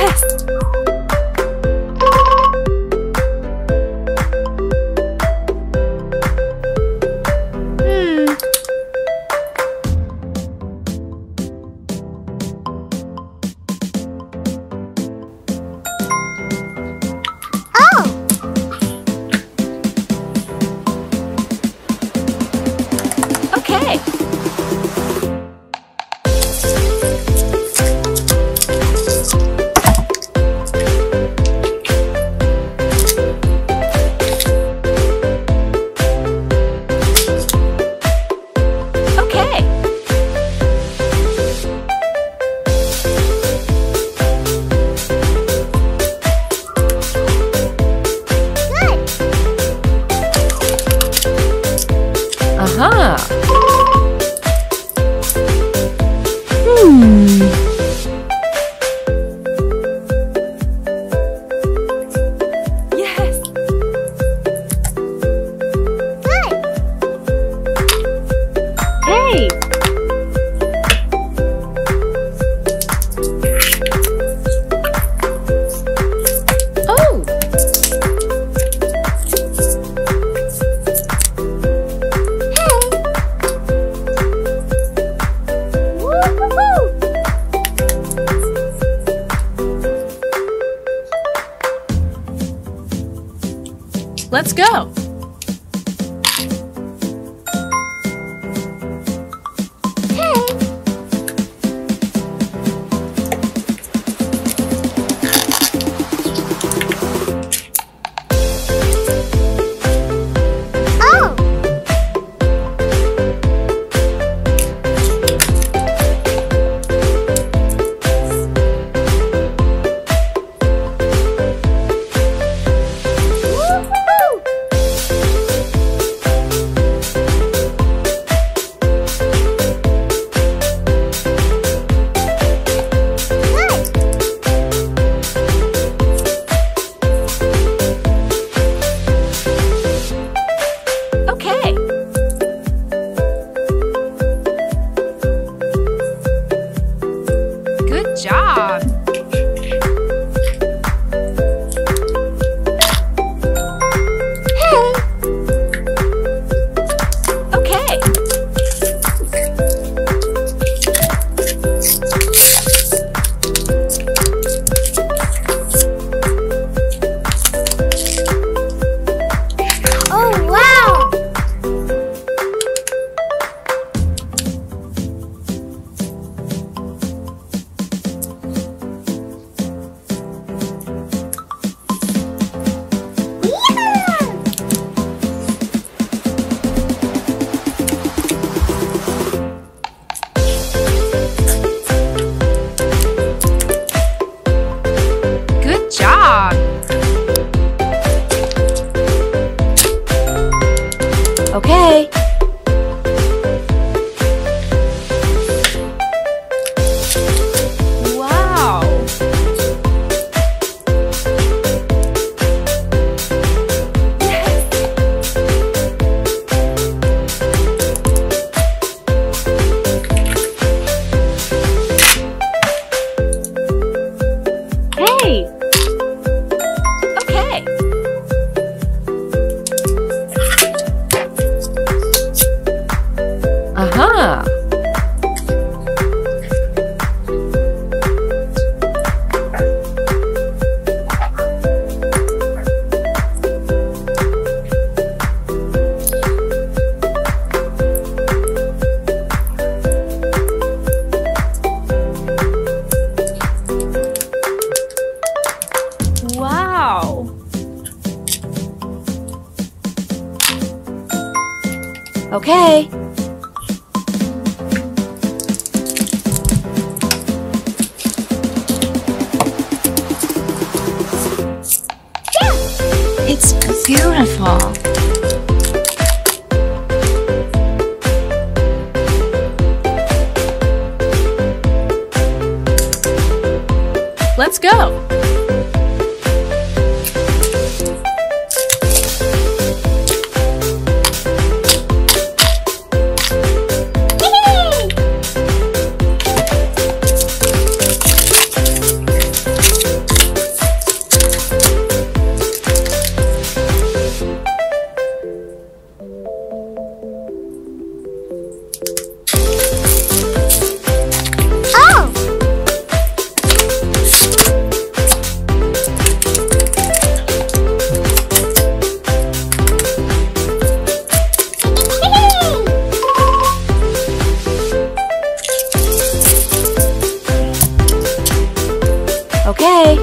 Yes! Let's go! Okay. Okay. It's beautiful. Let's go. Okay.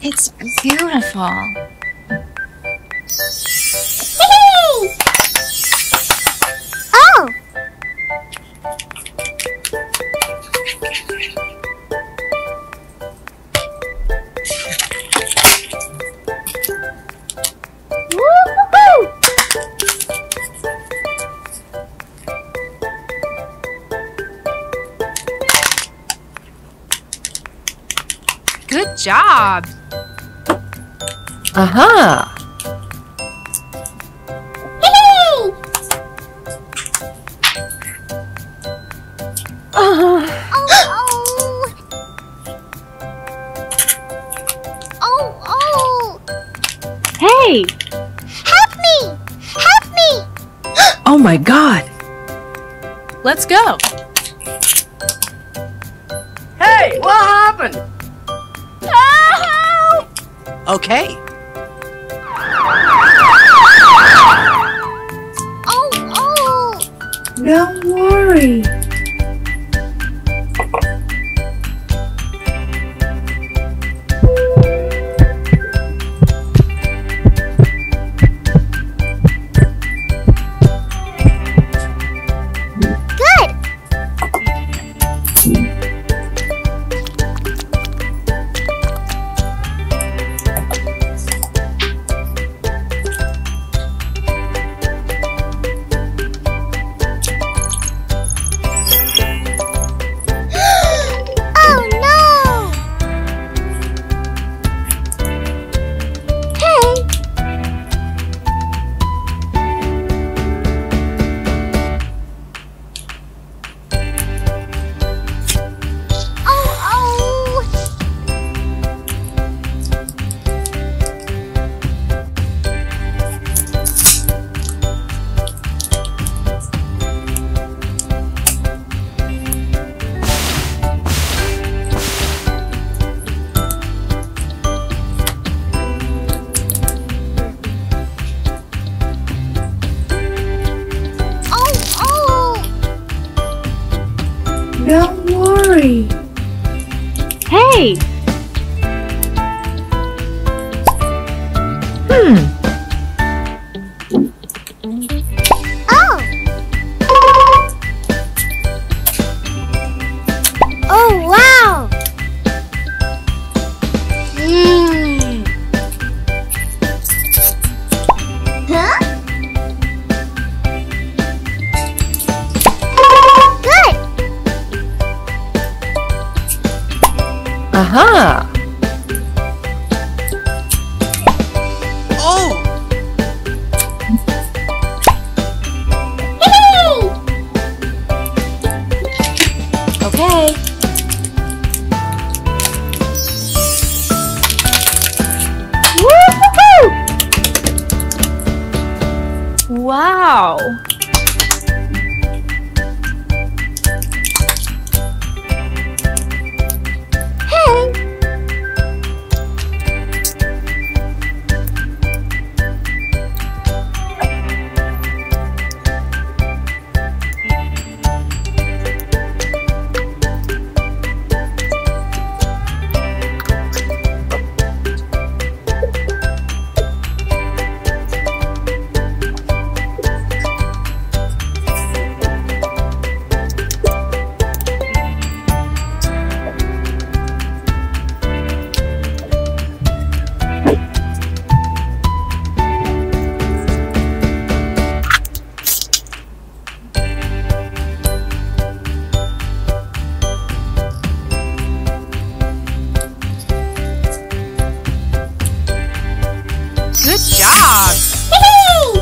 It's beautiful. Oh! Good job! Aha! Hey! Oh, oh. Oh, oh. Hey! Help me! Help me! Oh my God! Let's go! Hey! What happened? Help! Okay. Don't worry. Don't worry. Hey! Oh! Oh, wow! Aha! Oh! Okay. Woo-hoo-hoo! Wow! Good job! Woohoo!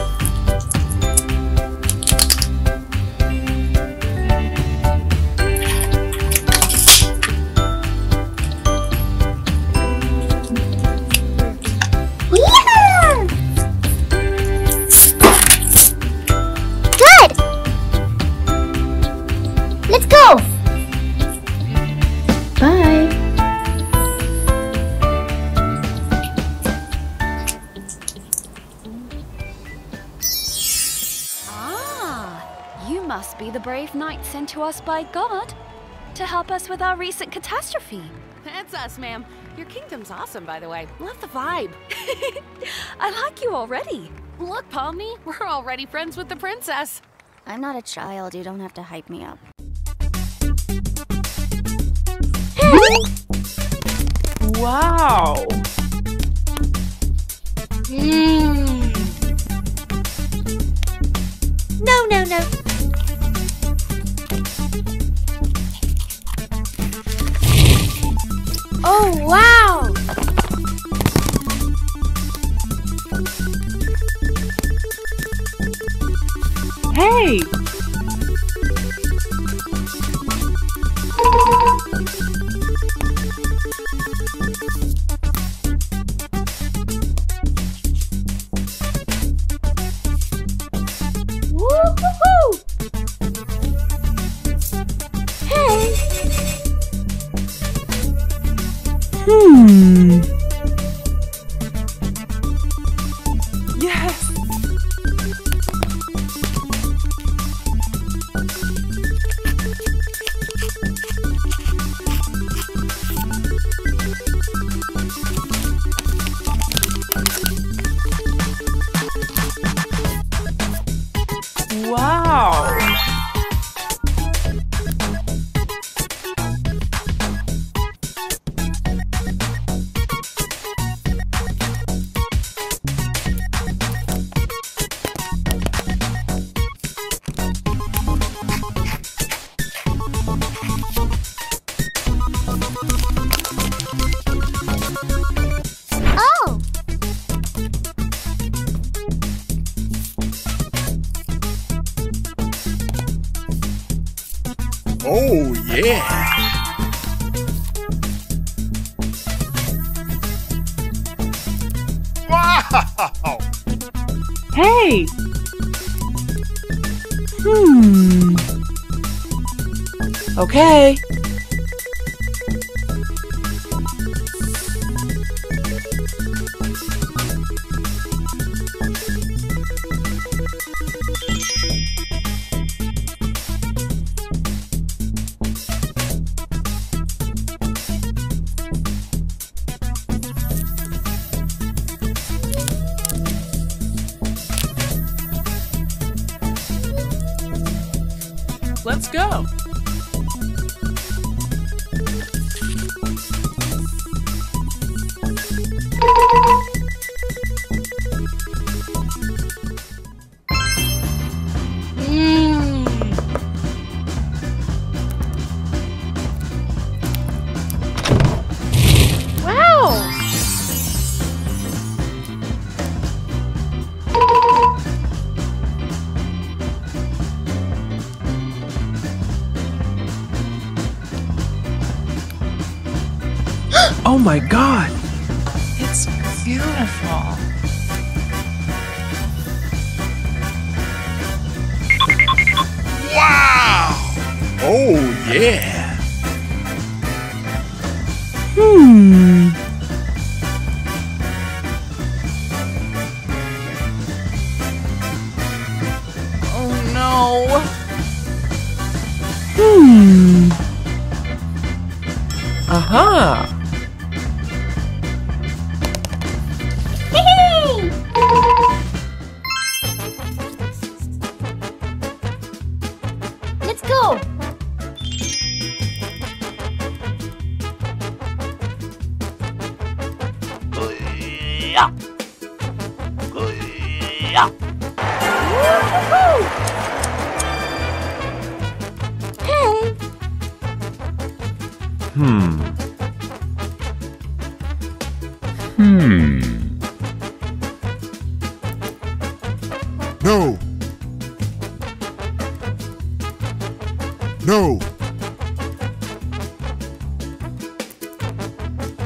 Yeah! Good! Let's go! Bye! Must be the brave knight sent to us by God to help us with our recent catastrophe. That's us, ma'am. Your kingdom's awesome, by the way. Love the vibe. I like you already. Look, Palmy, we're already friends with the princess. I'm not a child. You don't have to hype me up. Wow. No, no, no. Oh, wow! Hey! Woo-hoo-hoo! Yes! Wow! Oh, yeah! Wow! Hey! Okay. Let's go! Oh my God! It's beautiful. Wow! Oh yeah! Hmm. Oh no! Hmm. Aha!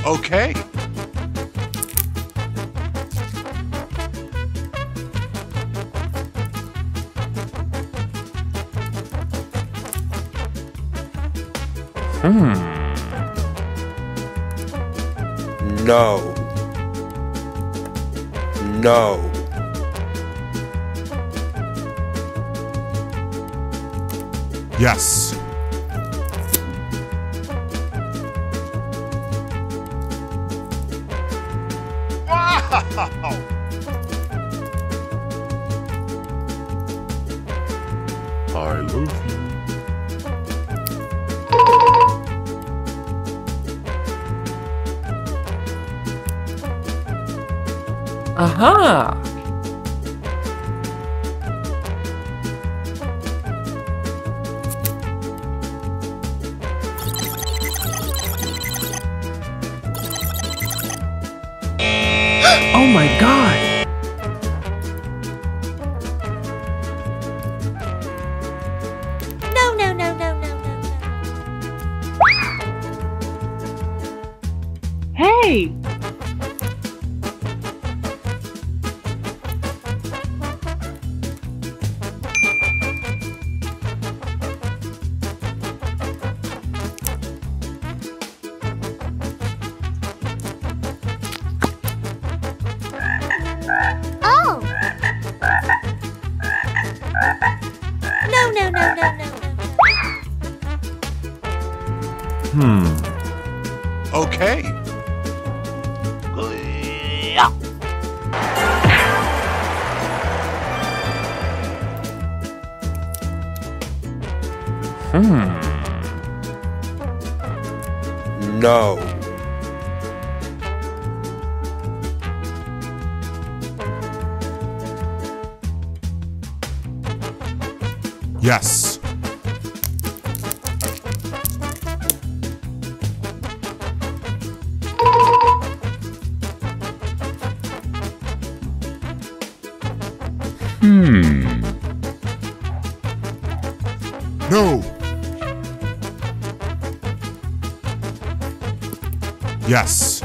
Okay. Hmm. No. No. Yes. Aha! Oh my God! No, no, no, no, no, no. Hey! Okay. Hmm. No. Yes. Yes. Yes.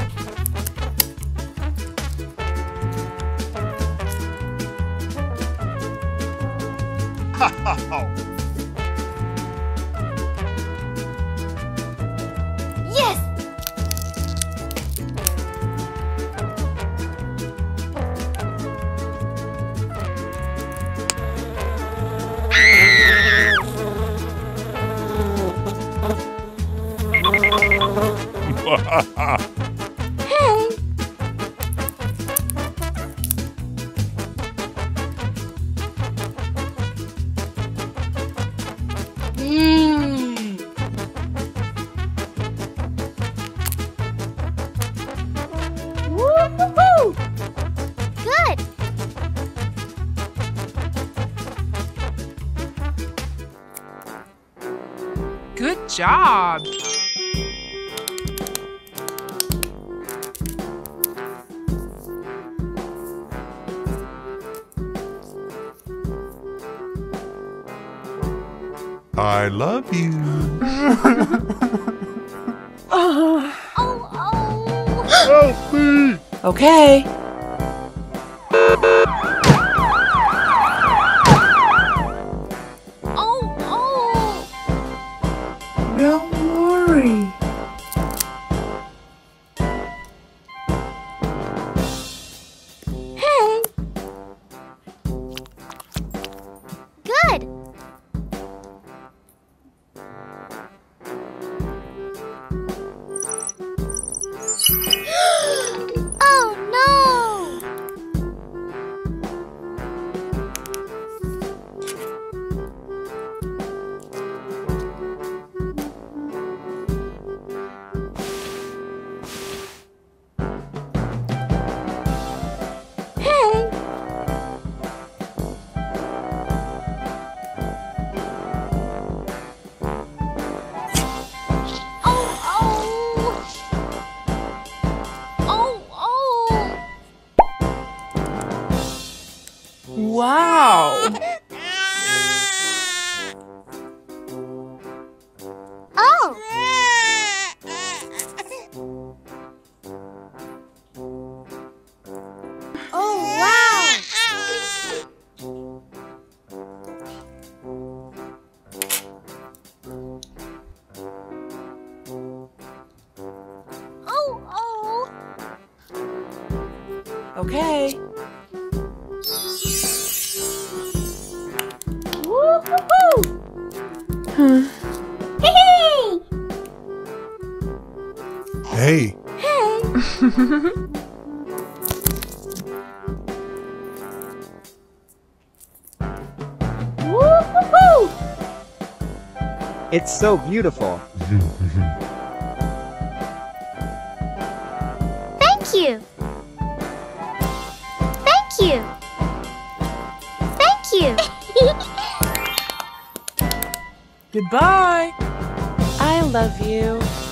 Good job! I love you! Oh, oh! Help me! Okay. Oh! Don't worry. Hey! Good! Wow! Oh! Oh, wow! Oh, oh! Okay. Hey! Hey! Woo-hoo-hoo. It's so beautiful. Thank you. Thank you. Thank you. Goodbye. I love you.